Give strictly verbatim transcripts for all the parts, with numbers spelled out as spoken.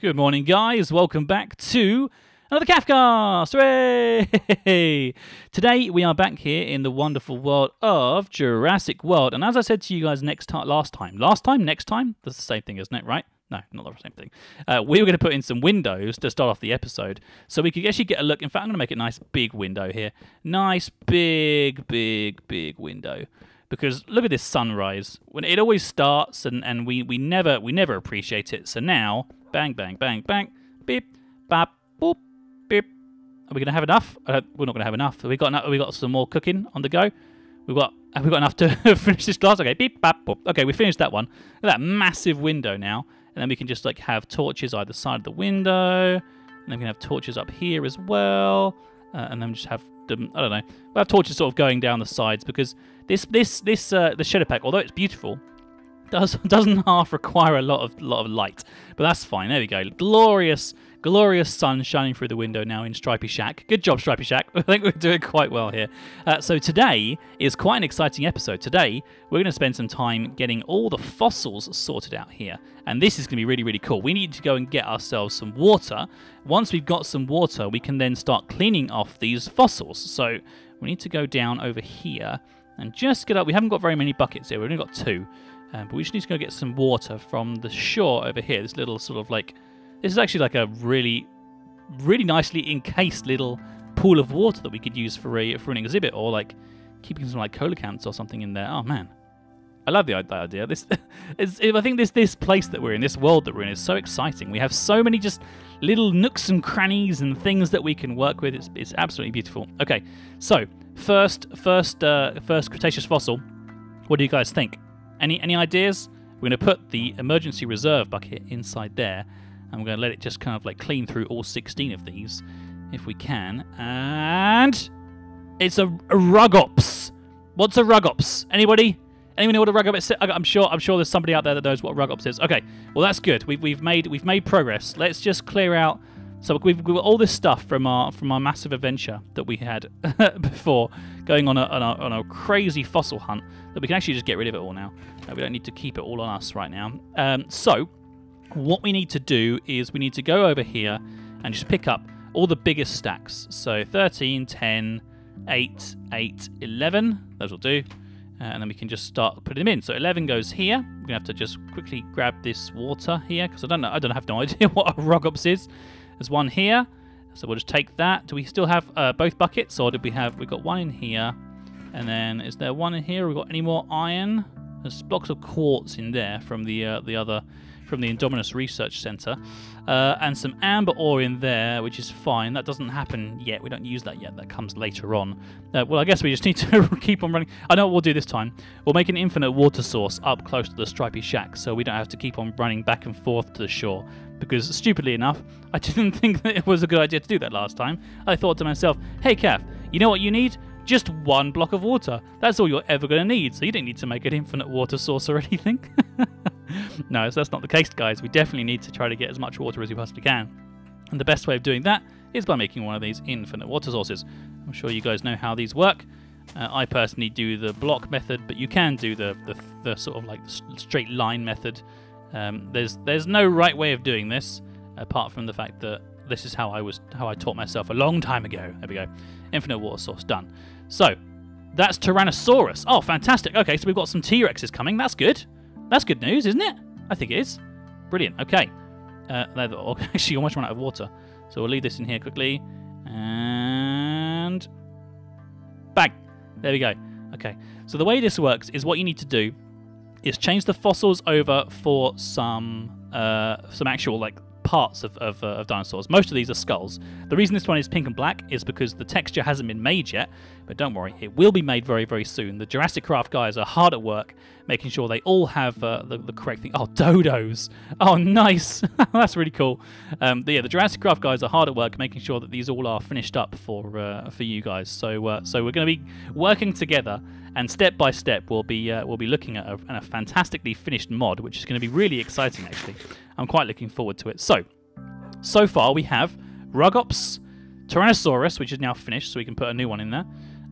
Good morning, guys. Welcome back to another CaffCast. Hooray! Today we are back here in the wonderful world of Jurassic World. And as I said to you guys next time, last time, last time, next time, that's the same thing, isn't it? Right? No, not the same thing. Uh, we were going to put in some windows to start off the episode, so we could actually get a look. In fact, I'm going to make a nice big window here. Nice big, big, big window. Because look at this sunrise. When it always starts, and, and we, we never we never appreciate it. So now, bang, bang, bang, bang, beep, bap, boop, beep. Are we gonna have enough? Uh, we're not gonna have enough. Have we got enough? Have we got some more cooking on the go? We've got have we got enough to finish this glass? Okay, beep, bap, boop. Okay, we finished that one. Look at that massive window now, and then we can just like have torches either side of the window, and then we can have torches up here as well, uh, and then just have them. I don't know. We'll have torches sort of going down the sides because. This this this uh, the shadow pack, although it's beautiful, does doesn't half require a lot of lot of light. But that's fine. There we go. Glorious, glorious sun shining through the window now in Stripy Shack. Good job, Stripy Shack. I think we're doing quite well here. Uh, so today is quite an exciting episode. Today we're going to spend some time getting all the fossils sorted out here, and this is going to be really really cool. We need to go and get ourselves some water. Once we've got some water, we can then start cleaning off these fossils. So we need to go down over here. And just get up. We haven't got very many buckets here. We've only got two. Um, but we just need to go get some water from the shore over here. This little sort of like... This is actually like a really, really nicely encased little pool of water that we could use for, a, for an exhibit or like keeping some like cola cans or something in there. Oh, man. I love the, the idea. This, it's, I think this this place that we're in, this world that we're in, is so exciting. We have so many just little nooks and crannies and things that we can work with. It's, it's absolutely beautiful. Okay, so... First, first, uh, first Cretaceous fossil. What do you guys think? Any, any ideas? We're going to put the emergency reserve bucket inside there, and we're going to let it just kind of like clean through all sixteen of these, if we can. And it's a, a Rugops. What's a Rugops? Anybody? Anyone know what a Rugops is? I'm sure, I'm sure there's somebody out there that knows what a Rugops is. Okay, well that's good. We've we've made we've made progress. Let's just clear out. So we've got all this stuff from our from our massive adventure that we had before, going on a, on, a, on a crazy fossil hunt, that we can actually just get rid of it all now. We don't need to keep it all on us right now. Um, so what we need to do is we need to go over here and just pick up all the biggest stacks. So thirteen, ten, eight, eight, eleven. Those will do. Uh, and then we can just start putting them in. So eleven goes here. We're going to have to just quickly grab this water here because I don't know. I don't have no idea what a Rugops is. There's one here, so we'll just take that. Do we still have uh, both buckets, or did we have... We've got one in here, and then is there one in here? We've got any more iron? There's blocks of quartz in there from the uh, the other... from the Indominus Research Center. Uh, and some amber ore in there, which is fine. That doesn't happen yet. We don't use that yet. That comes later on. Uh, well, I guess we just need to keep on running. I know what we'll do this time. We'll make an infinite water source up close to the Stripy Shack, so we don't have to keep on running back and forth to the shore. Because, stupidly enough, I didn't think that it was a good idea to do that last time. I thought to myself, hey, Caff, you know what you need? Just one block of water. That's all you're ever going to need, so you didn't need to make an infinite water source or anything. No, so that's not the case, guys. We definitely need to try to get as much water as we possibly can. And the best way of doing that is by making one of these infinite water sources. I'm sure you guys know how these work. Uh, I personally do the block method, but you can do the, the, the sort of like straight line method. Um, there's there's no right way of doing this, apart from the fact that this is how I was how I taught myself a long time ago. There we go. Infinite water source, done. So, that's Tyrannosaurus. Oh, fantastic. Okay, so we've got some T-Rexes coming. That's good. That's good news, isn't it? I think it is. Brilliant. Okay. Uh, actually, I almost run out of water. So we'll leave this in here quickly. And... bang. There we go. Okay. So the way this works is what you need to do is change the fossils over for some uh, some actual like parts of, of, uh, of dinosaurs. Most of these are skulls. The reason this one is pink and black is because the texture hasn't been made yet, but don't worry, it will be made very, very soon. The Jurassic Craft guys are hard at work making sure they all have uh, the, the correct thing. Oh, dodos! Oh, nice! That's really cool. Um, yeah, the Jurassic Craft guys are hard at work making sure that these all are finished up for uh, for you guys. So uh, so we're going to be working together, and step by step we'll be uh, we'll be looking at a, a fantastically finished mod, which is going to be really exciting. Actually, I'm quite looking forward to it. So so far we have Rugops, Tyrannosaurus, which is now finished, so we can put a new one in there.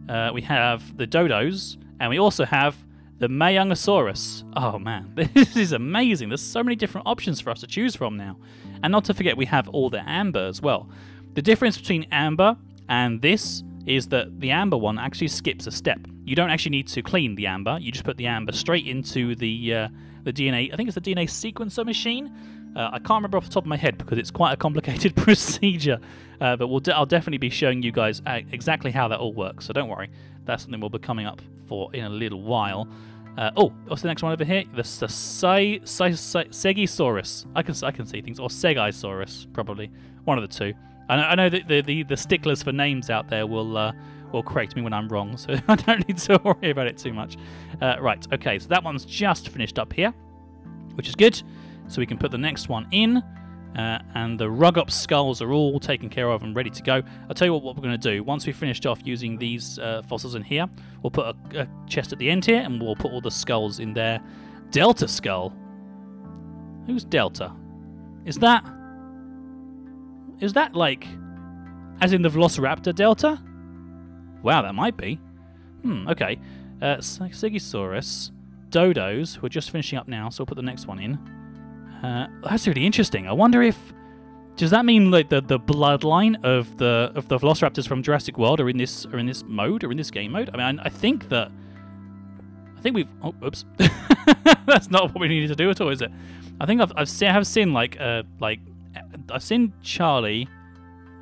Uh, we have the dodos, and we also have The Majungasaurus. Oh man, this is amazing. There's so many different options for us to choose from now. And not to forget, we have all the amber as well. The difference between amber and this is that the amber one actually skips a step. You don't actually need to clean the amber. You just put the amber straight into the uh, the D N A. I think it's the D N A sequencer machine. Uh, I can't remember off the top of my head because it's quite a complicated procedure. Uh, but we'll de I'll definitely be showing you guys uh, exactly how that all works. So don't worry. That's something we'll be coming up for in a little while. Uh, oh, what's the next one over here? The Segisaurus. I can I can see things. Or Segisaurus, probably. One of the two. I know, I know that the, the, the sticklers for names out there will uh, will correct me when I'm wrong, so I don't need to worry about it too much. Uh, right, okay, so that one's just finished up here, which is good. So we can put the next one in, uh, and the Rugops skulls are all taken care of and ready to go. I'll tell you what, what we're going to do. Once we've finished off using these uh, fossils in here, we'll put a, a chest at the end here, and we'll put all the skulls in there. Delta skull? Who's Delta? Is that... Is that like, as in the Velociraptor Delta? Wow, that might be. Hmm, okay. Uh, Segisaurus, Dodos, we're just finishing up now, so we'll put the next one in. Uh, that's really interesting. I wonder if, does that mean like the, the bloodline of the of the Velociraptors from Jurassic World are in this are in this mode, or in this game mode? I mean, I, I think that, I think we've, oh, oops. That's not what we needed to do at all, is it? I think I've, I've seen, I have seen like, uh, like, I've seen Charlie.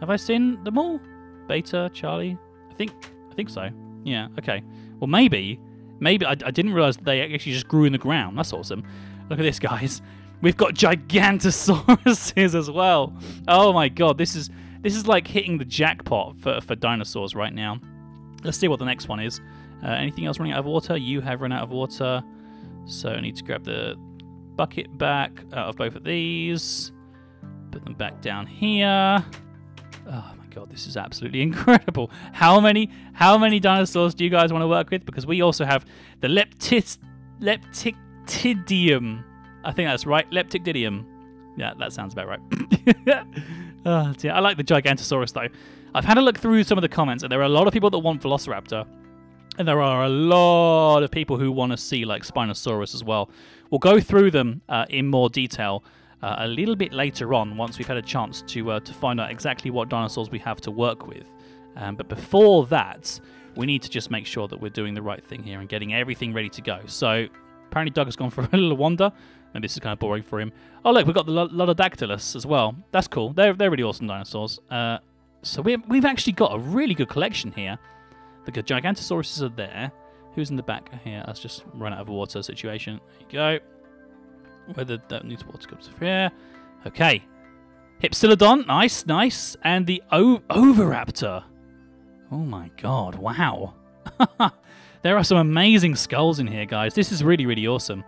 Have I seen them all? Beta, Charlie? I think I think so. Yeah, okay. Well, maybe. Maybe. I, I didn't realise they actually just grew in the ground. That's awesome. Look at this, guys. We've got Gigantosauruses as well. Oh, my God. This is this is like hitting the jackpot for, for dinosaurs right now. Let's see what the next one is. Uh, anything else running out of water? You have run out of water. So I need to grab the bucket back out of both of these. Put them back down here. Oh my God, this is absolutely incredible. How many, how many dinosaurs do you guys want to work with? Because we also have the Leptis, Leptictidium. I think that's right, Leptictidium. Yeah, that sounds about right. Oh dear, I like the Gigantosaurus though. I've had a look through some of the comments, and there are a lot of people that want Velociraptor. And there are a lot of people who want to see like Spinosaurus as well. We'll go through them uh, in more detail. Uh, a little bit later on, once we've had a chance to uh, to find out exactly what dinosaurs we have to work with. Um, but before that, we need to just make sure that we're doing the right thing here and getting everything ready to go. So apparently Doug has gone for a little wander. Maybe this is kind of boring for him. Oh look, we've got the Lodactylus as well. That's cool. They're, they're really awesome dinosaurs. Uh, so we, we've actually got a really good collection here. The Gigantosauruses are there. Who's in the back here? That's just run out of water situation. There you go. Whether that needs water comes from here. Okay. Hypsilodon. Nice, nice. And the o Oviraptor. Oh my God. Wow. There are some amazing skulls in here, guys. This is really, really awesome.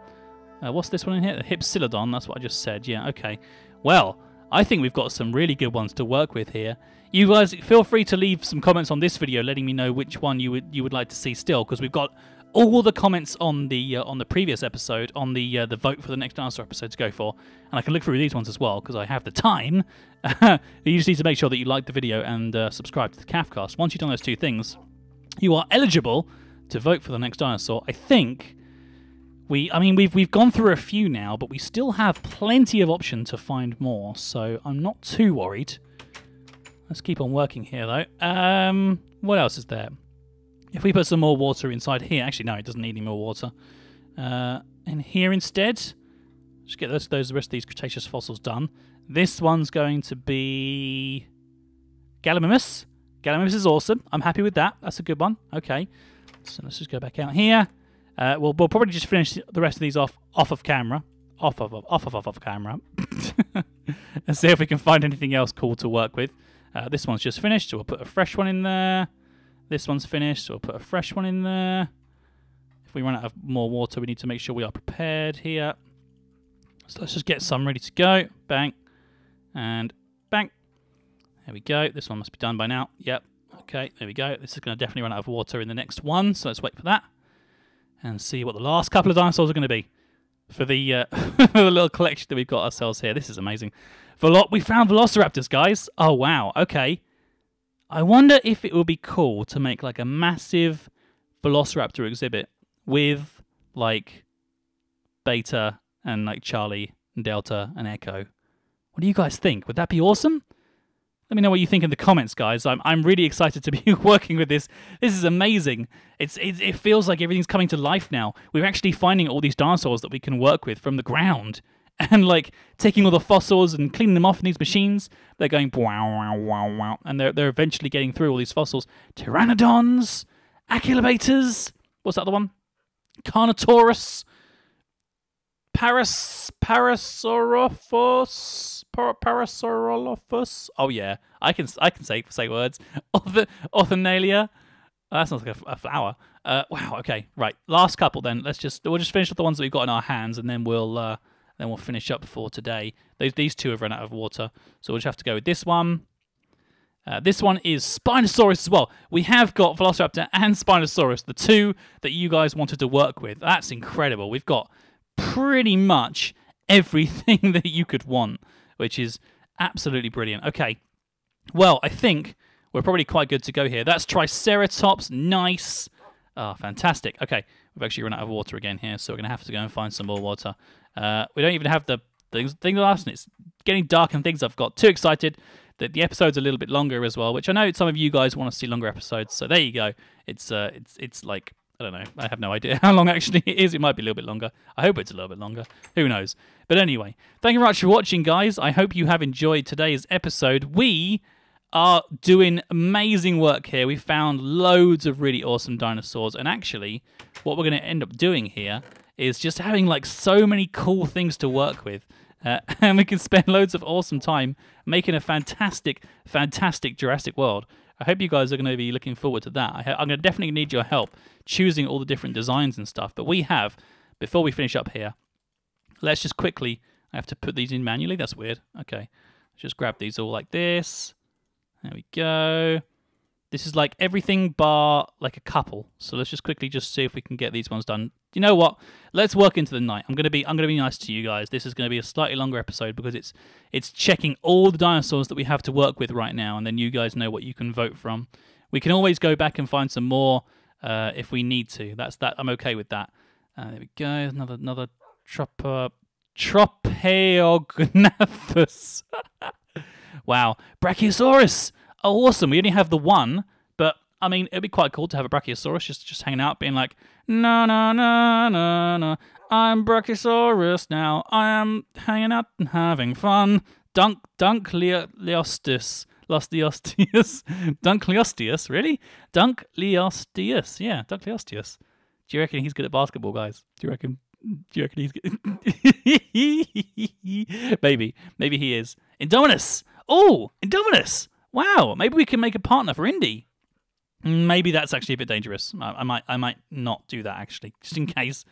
Uh, what's this one in here? The Hypsilodon. That's what I just said. Yeah, okay. Well, I think we've got some really good ones to work with here. You guys, feel free to leave some comments on this video letting me know which one you would, you would like to see still, because we've got all the comments on the uh, on the previous episode, on the uh, the vote for the next dinosaur episode to go for, and I can look through these ones as well because I have the time. You just need to make sure that you like the video and uh, subscribe to the CaffCast. Once you've done those two things, you are eligible to vote for the next dinosaur. I think we, I mean we've we've gone through a few now, but we still have plenty of option to find more, so I'm not too worried. Let's keep on working here though. Um, what else is there? If we put some more water inside here, actually no, it doesn't need any more water. Uh, and here instead, just get those, those the rest of these Cretaceous fossils done. This one's going to be Gallimimus. Gallimimus is awesome. I'm happy with that. That's a good one. Okay, so let's just go back out here. Uh, we'll, we'll probably just finish the rest of these off off of camera, off of off of off of camera, and see if we can find anything else cool to work with. Uh, this one's just finished, so we'll put a fresh one in there. This one's finished, so we'll put a fresh one in there. If we run out of more water, we need to make sure we are prepared here. So let's just get some ready to go. Bang. And bang. There we go. This one must be done by now. Yep. Okay, there we go. This is going to definitely run out of water in the next one, so let's wait for that. And see what the last couple of dinosaurs are going to be for the, uh, the little collection that we've got ourselves here. This is amazing. Velo- we found Velociraptors, guys. Oh, wow. Okay. I wonder if it would be cool to make like a massive Velociraptor exhibit with like Beta and like Charlie and Delta and Echo. What do you guys think? Would that be awesome? Let me know what you think in the comments, guys. I'm I'm really excited to be working with this. This is amazing. It's it, it feels like everything's coming to life now. We're actually finding all these dinosaurs that we can work with from the ground, and like taking all the fossils and cleaning them off in these machines. They're going wow wow wow wow, and they're they're eventually getting through all these fossils. Pteranodons, Achillobators. What's that other one? Carnotaurus. Paras Parasaurolophus. Par Parasaurolophus. Oh yeah, I can I can say say words. Oth Othnielia. Oh, that sounds like a, a flower. Uh, wow. Okay. Right. Last couple then. Let's just we'll just finish up the ones that we've got in our hands, and then we'll uh, then we'll finish up for today. Those these two have run out of water, so we'll just have to go with this one. Uh, this one is Spinosaurus as well. We have got Velociraptor and Spinosaurus, the two that you guys wanted to work with. That's incredible. We've got pretty much everything that you could want, which is absolutely brilliant. Okay, well, I think we're probably quite good to go here. That's Triceratops. Nice. Ah, oh, fantastic. Okay, we've actually run out of water again here, so we're going to have to go and find some more water. Uh, we don't even have the things, thing last, and it's getting dark and things. I've got too excited. That the episode's a little bit longer as well, which I know some of you guys want to see longer episodes, so there you go. It's uh, it's it's like, I don't know. I have no idea how long actually it is. It might be a little bit longer. I hope it's a little bit longer. Who knows? But anyway, thank you very much for watching, guys. I hope you have enjoyed today's episode. We are doing amazing work here. We found loads of really awesome dinosaurs. And actually, what we're going to end up doing here is just having like so many cool things to work with. Uh, and we can spend loads of awesome time making a fantastic, fantastic Jurassic World. I hope you guys are going to be looking forward to that. I I'm going to definitely need your help choosing all the different designs and stuff. But we have, before we finish up here, let's just quickly, I have to put these in manually. That's weird. Okay, let's just grab these all like this. There we go. This is like everything bar like a couple. So let's just quickly just see if we can get these ones done. You know what? Let's work into the night. I'm gonna be I'm gonna be nice to you guys. This is gonna be a slightly longer episode because it's it's checking all the dinosaurs that we have to work with right now, and then you guys know what you can vote from. We can always go back and find some more uh, if we need to. That's that. I'm okay with that. Uh, there we go. Another another tropo Tropeognathus. Wow, Brachiosaurus. Oh, awesome. We only have the one, but I mean, it'd be quite cool to have a Brachiosaurus just just hanging out, being like, no, no, no, no, no, I'm Brachiosaurus now. I am hanging out and having fun. Dunk, Dunkleosteus, Lostiosteus, Dunkleosteus, really? Dunkleosteus, yeah, Dunkleosteus. Do you reckon he's good at basketball, guys? Do you reckon? Do you reckon he's good? Maybe, maybe he is. Indominus. Oh, Indominus. Wow, maybe we can make a partner for Indy. Maybe that's actually a bit dangerous. I, I might I might not do that, actually, just in case.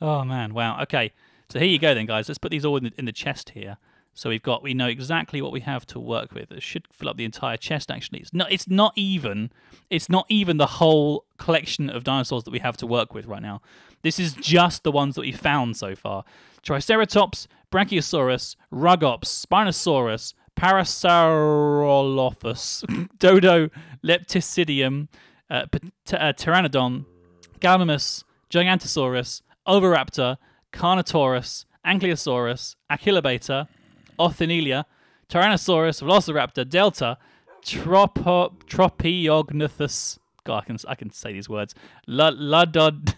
Oh, man, wow. Okay, so here you go then, guys. Let's put these all in the, in the chest here. So we've got, we know exactly what we have to work with. It should fill up the entire chest, actually. It's not, it's not even, it's not even the whole collection of dinosaurs that we have to work with right now. This is just the ones that we found so far. Triceratops, Brachiosaurus, Rugops, Spinosaurus, Parasaurolophus, Dodo, Leptictidium, uh, uh, Pteranodon, Gallimimus, Gigantosaurus, Oviraptor, Carnotaurus, Ankylosaurus, Achillobator, Othnielia, Tyrannosaurus, Velociraptor, Delta, Tropo Tropeognathus, God, I can, I can say these words, Lodod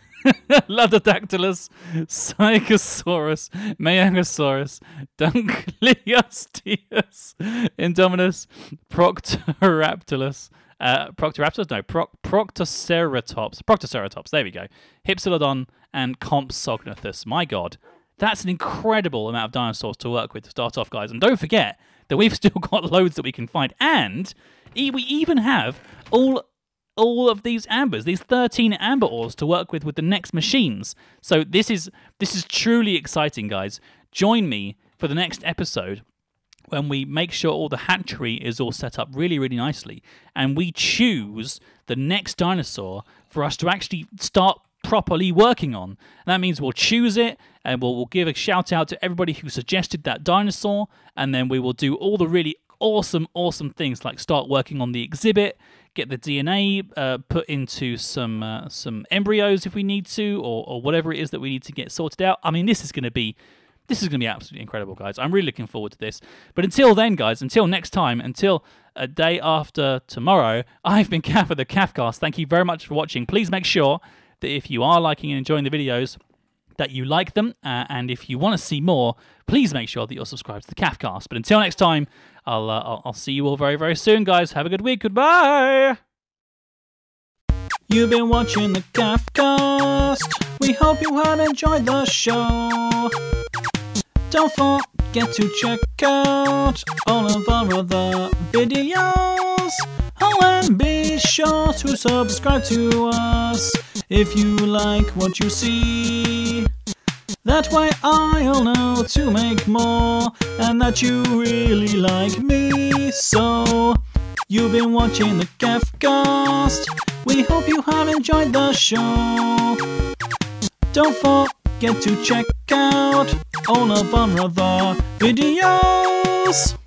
Lodactylus, Segisaurus, Majungasaurus, Dunkleosteus, Indominus, Protoceratops, uh, Protoceratops, no, Pro Protoceratops, Protoceratops, there we go, Hypsilodon, and Compsognathus. My God, that's an incredible amount of dinosaurs to work with to start off, guys. And don't forget that we've still got loads that we can find, and we even have all... all of these ambers, these thirteen amber ores to work with with the next machines. So this is this is truly exciting, guys. Join me for the next episode when we make sure all the hatchery is all set up really, really nicely, and we choose the next dinosaur for us to actually start properly working on. And that means we'll choose it, and we'll, we'll give a shout out to everybody who suggested that dinosaur, and then we will do all the really awesome, awesome things like start working on the exhibit, get the D N A uh, put into some uh, some embryos if we need to, or, or whatever it is that we need to get sorted out. I mean, this is going to be this is going to be absolutely incredible, guys. I'm really looking forward to this. But until then, guys, until next time, until a day after tomorrow, I've been Caff of the CaffCast. Thank you very much for watching. Please make sure that if you are liking and enjoying the videos, that you like them, uh, and if you want to see more, please make sure that you're subscribed to the CaffCast. But until next time, I'll, uh, I'll I'll see you all very, very soon, guys. Have a good week. Goodbye. You've been watching the CaffCast. We hope you have enjoyed the show. Don't forget to check out all of our other videos. Oh, and be sure to subscribe to us if you like what you see. That way I'll know to make more, and that you really like me. So, you've been watching the CaffCast. We hope you have enjoyed the show. Don't forget to check out all of our other videos.